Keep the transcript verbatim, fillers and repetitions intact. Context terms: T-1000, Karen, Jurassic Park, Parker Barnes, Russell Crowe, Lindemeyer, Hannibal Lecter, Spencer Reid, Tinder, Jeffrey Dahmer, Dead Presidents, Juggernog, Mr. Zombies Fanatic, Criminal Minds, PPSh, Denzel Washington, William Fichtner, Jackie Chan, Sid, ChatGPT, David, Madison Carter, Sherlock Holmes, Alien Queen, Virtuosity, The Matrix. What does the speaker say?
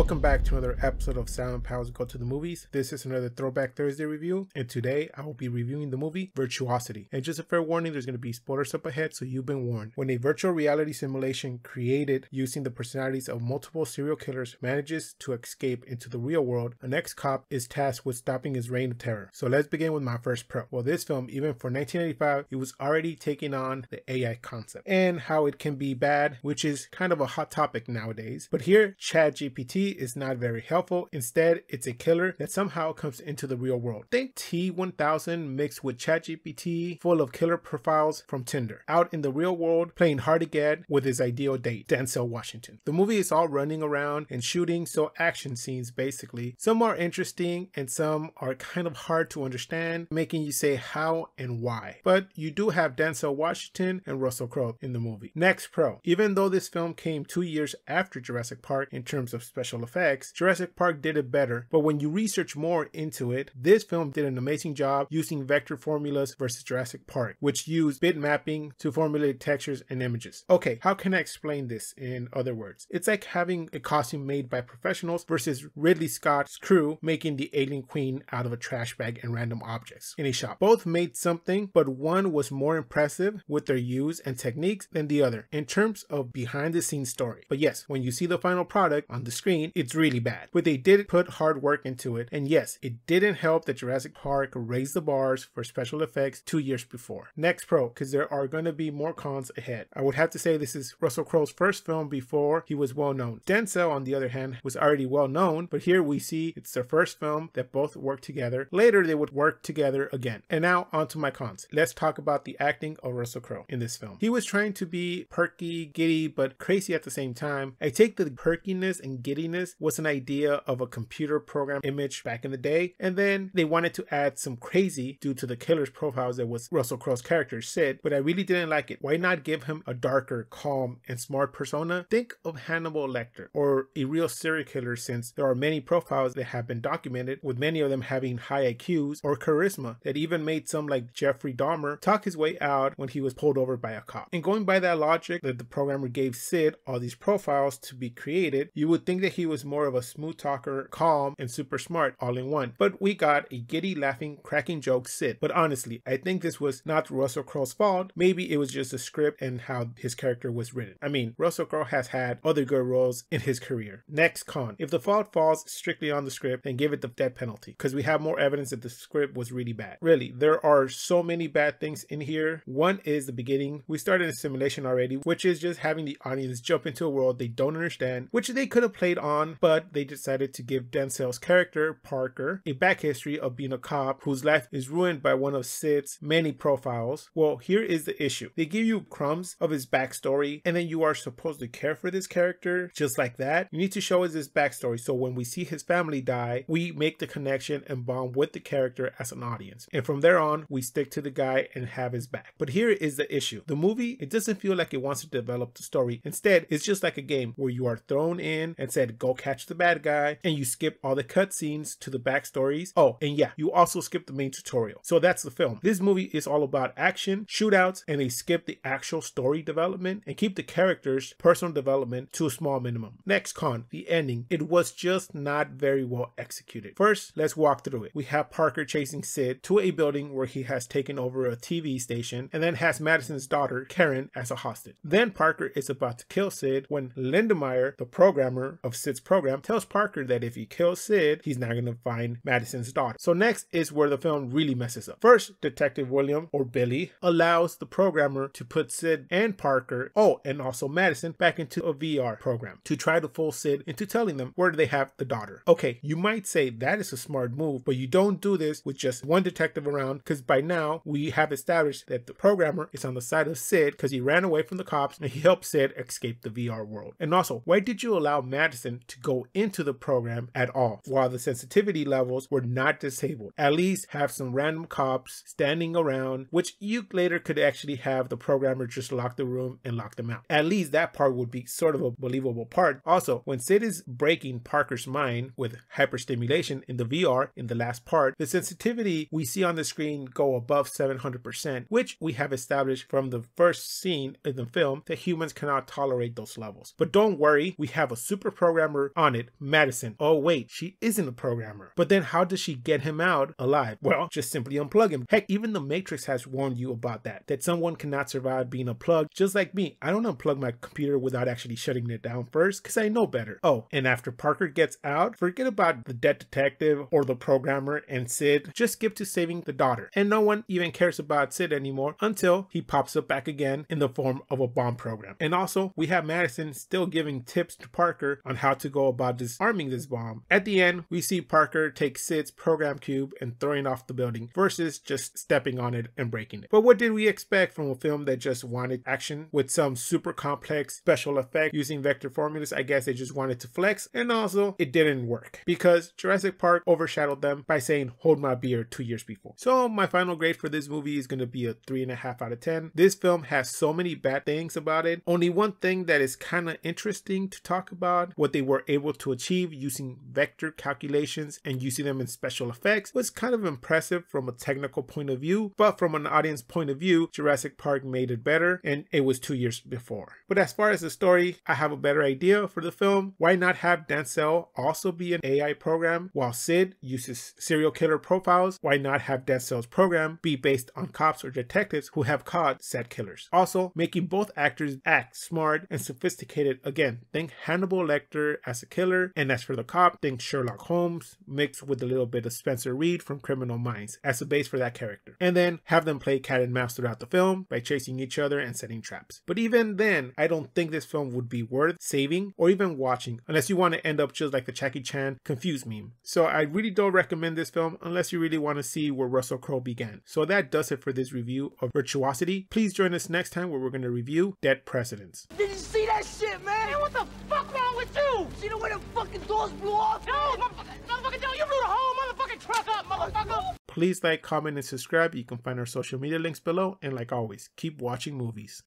Welcome back to another episode of Silent Pals Go to the Movies. This is another Throwback Thursday review, and today I will be reviewing the movie Virtuosity. And just a fair warning, there's going to be spoilers up ahead, so you've been warned. When a virtual reality simulation created using the personalities of multiple serial killers manages to escape into the real world, an ex-cop is tasked with stopping his reign of terror. So let's begin with my first pro. Well, this film, even for nineteen eighty-five, it was already taking on the A I concept and how it can be bad, which is kind of a hot topic nowadays. But here, ChatGPT is not very helpful. Instead, it's a killer that somehow comes into the real world. Think T one thousand mixed with ChatGPT, full of killer profiles from Tinder. Out in the real world, playing hard to get with his ideal date, Denzel Washington. The movie is all running around and shooting, so action scenes basically. Some are interesting and some are kind of hard to understand, making you say how and why. But you do have Denzel Washington and Russell Crowe in the movie. Next pro. Even though this film came two years after Jurassic Park in terms of special effects, Jurassic Park did it better, but when you research more into it, this film did an amazing job using vector formulas versus Jurassic Park, which used bit mapping to formulate textures and images. Okay, how can I explain this in other words? It's like having a costume made by professionals versus Ridley Scott's crew making the Alien Queen out of a trash bag and random objects in a shop. Both made something, but one was more impressive with their use and techniques than the other in terms of behind the scenes story. But yes, when you see the final product on the screen, it's really bad, but they did put hard work into it. And yes, it didn't help that Jurassic Park raised the bars for special effects two years before. Next pro, because there are going to be more cons ahead. I would have to say this is Russell Crowe's first film before he was well known. Denzel, on the other hand, was already well known, but here we see it's their first film that both worked together. Later they would work together again. And now onto my cons. Let's talk about the acting of Russell Crowe in this film. He was trying to be perky, giddy, but crazy at the same time. I take the perkiness and giddiness was an idea of a computer program image back in the day, and then they wanted to add some crazy due to the killer's profiles that was Russell Crowe's character Sid, but I really didn't like it. Why not give him a darker, calm, and smart persona? Think of Hannibal Lecter or a real serial killer, since there are many profiles that have been documented, with many of them having high I Qs or charisma that even made some like Jeffrey Dahmer talk his way out when he was pulled over by a cop. And going by that logic that the programmer gave Sid all these profiles to be created, you would think that he was more of a smooth talker, calm, and super smart all in one. But we got a giddy, laughing, cracking joke Sid. But honestly, I think this was not Russell Crowe's fault. Maybe it was just the script and how his character was written. I mean, Russell Crowe has had other good roles in his career. Next con. If the fault falls strictly on the script, then give it the death penalty, because we have more evidence that the script was really bad. Really, there are so many bad things in here. One is the beginning. We started a simulation already, which is just having the audience jump into a world they don't understand, which they could have played on, but they decided to give Denzel's character, Parker, a back history of being a cop whose life is ruined by one of Sid's many profiles. Well, here is the issue. They give you crumbs of his backstory, and then you are supposed to care for this character just like that. You need to show us his backstory, so when we see his family die, we make the connection and bond with the character as an audience. And from there on, we stick to the guy and have his back. But here is the issue. The movie, it doesn't feel like it wants to develop the story. Instead, it's just like a game where you are thrown in and said, go catch the bad guy, and you skip all the cutscenes to the backstories. Oh, and yeah, you also skip the main tutorial. So that's the film. This movie is all about action, shootouts, and they skip the actual story development and keep the characters' personal development to a small minimum. Next con, the ending. It was just not very well executed. First, let's walk through it. We have Parker chasing Sid to a building where he has taken over a T V station, and then has Madison's daughter, Karen, as a hostage. Then Parker is about to kill Sid when Lindemeyer, the programmer of Sid's program, tells Parker that if he kills Sid, he's not going to find Madison's daughter. So next is where the film really messes up. First, Detective William, or Billy, allows the programmer to put Sid and Parker, oh, and also Madison, back into a V R program to try to fool Sid into telling them where they have the daughter. Okay, you might say that is a smart move, but you don't do this with just one detective around, because by now we have established that the programmer is on the side of Sid because he ran away from the cops and he helped Sid escape the V R world. And also, why did you allow Madison to go into the program at all while the sensitivity levels were not disabled? At least have some random cops standing around, which you later could actually have the programmer just lock the room and lock them out. At least that part would be sort of a believable part. Also, when Sid is breaking Parker's mind with hyperstimulation in the V R in the last part, the sensitivity we see on the screen go above seven hundred percent, which we have established from the first scene in the film that humans cannot tolerate those levels. But don't worry, we have a super program programmer on it, Madison. Oh wait, she isn't a programmer. But then how does she get him out alive? Well, just simply unplug him. Heck, even The Matrix has warned you about that, that someone cannot survive being unplugged. Just like me, I don't unplug my computer without actually shutting it down first because I know better. Oh, and after Parker gets out, forget about the dead detective or the programmer and Sid. Just skip to saving the daughter. And no one even cares about Sid anymore until he pops up back again in the form of a bomb program. And also, we have Madison still giving tips to Parker on how to go about disarming this bomb. At the end, we see Parker take Sid's program cube and throwing off the building versus just stepping on it and breaking it. But what did we expect from a film that just wanted action with some super complex special effect using vector formulas? I guess they just wanted to flex, and also it didn't work because Jurassic Park overshadowed them by saying hold my beer two years before. So my final grade for this movie is going to be a three and a half out of ten. This film has so many bad things about it. Only one thing that is kind of interesting to talk about, what they were able to achieve using vector calculations and using them in special effects, was kind of impressive from a technical point of view, but from an audience point of view, Jurassic Park made it better, and it was two years before. But as far as the story, I have a better idea for the film. Why not have Denzel also be an A I program while Sid uses serial killer profiles? Why not have Denzel's program be based on cops or detectives who have caught sad killers? Also, making both actors act smart and sophisticated again. Think Hannibal Lecter as a killer, and as for the cop, think Sherlock Holmes mixed with a little bit of Spencer Reid from Criminal Minds as a base for that character. And then have them play cat and mouse throughout the film by chasing each other and setting traps. But even then, I don't think this film would be worth saving or even watching unless you want to end up just like the Jackie Chan confused meme. So I really don't recommend this film unless you really want to see where Russell Crowe began. So that does it for this review of Virtuosity. Please join us next time where we're going to review Dead Presidents. Did you see that shit, man? Man, what the fuck wrong with you? See the way the fucking doors blew off? No, motherfucking, motherfucking door, you blew the whole motherfucking truck up, motherfucker. Please like, comment, and subscribe. You can find our social media links below. And like always, keep watching movies.